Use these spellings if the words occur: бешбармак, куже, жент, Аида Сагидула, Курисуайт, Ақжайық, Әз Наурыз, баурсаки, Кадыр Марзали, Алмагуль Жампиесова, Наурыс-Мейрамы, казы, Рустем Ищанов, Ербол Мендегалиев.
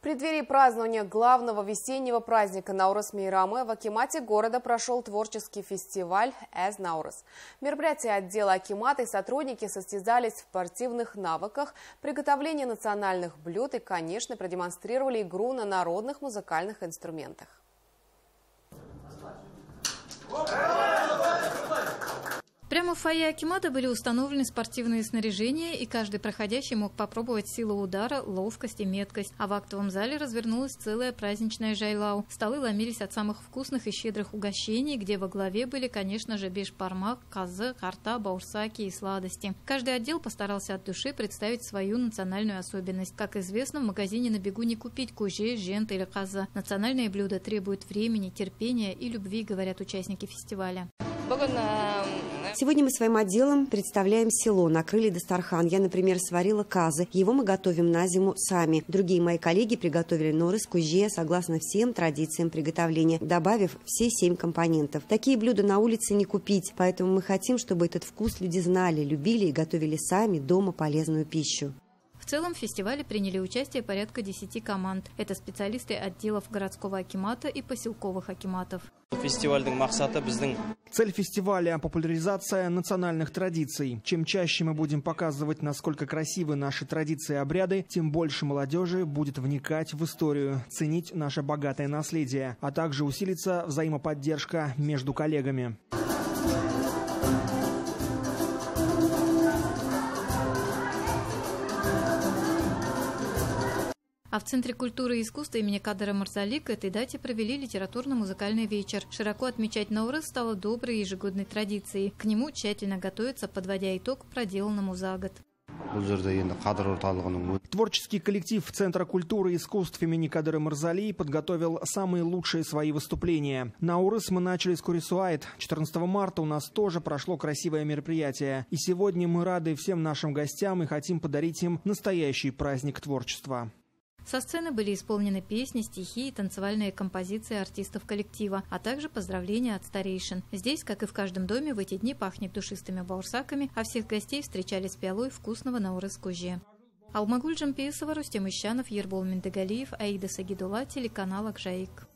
В преддверии празднования главного весеннего праздника Наурыс-Мейрамы в акимате города прошел творческий фестиваль «Әз Наурыз». В мероприятии отдела акимата и сотрудники состязались в спортивных навыках, приготовлении национальных блюд и, конечно, продемонстрировали игру на народных музыкальных инструментах. Прямо в фойе акимата были установлены спортивные снаряжения, и каждый проходящий мог попробовать силу удара, ловкость и меткость. А в актовом зале развернулась целая праздничная жайлау. Столы ломились от самых вкусных и щедрых угощений, где во главе были, конечно же, бешбармак, казы, карта, баурсаки и сладости. Каждый отдел постарался от души представить свою национальную особенность. Как известно, в магазине на бегу не купить куже, жент или казы. Национальные блюда требуют времени, терпения и любви, говорят участники фестиваля. Сегодня мы своим отделом представляем село, накрыли Дастархан. Я, например, сварила казы. Его мы готовим на зиму сами. Другие мои коллеги приготовили норыс, кужье, согласно всем традициям приготовления, добавив все 7 компонентов. Такие блюда на улице не купить, поэтому мы хотим, чтобы этот вкус люди знали, любили и готовили сами дома полезную пищу. В целом в фестивале приняли участие порядка 10 команд. Это специалисты отделов городского акимата и поселковых акиматов. Цель фестиваля – популяризация национальных традиций. Чем чаще мы будем показывать, насколько красивы наши традиции и обряды, тем больше молодежи будет вникать в историю, ценить наше богатое наследие, а также усилится взаимоподдержка между коллегами. А в Центре культуры и искусства имени Кадыра Марзали к этой дате провели литературно-музыкальный вечер. Широко отмечать Наурыз стало доброй ежегодной традицией. К нему тщательно готовится, подводя итог проделанному за год. Творческий коллектив Центра культуры и искусств имени Кадыры Марзали подготовил самые лучшие свои выступления. Наурыз мы начали с Курисуайт. 14 марта у нас тоже прошло красивое мероприятие. И сегодня мы рады всем нашим гостям и хотим подарить им настоящий праздник творчества. Со сцены были исполнены песни, стихи и танцевальные композиции артистов коллектива, а также поздравления от старейшин. Здесь, как и в каждом доме, в эти дни пахнет душистыми баурсаками, а всех гостей встречали с пиалой вкусного наурыз-кужи. Алмагуль Жампиесова, Рустем Ищанов, Ербол Мендегалиев, Аида Сагидула, телеканал «Ақжайық».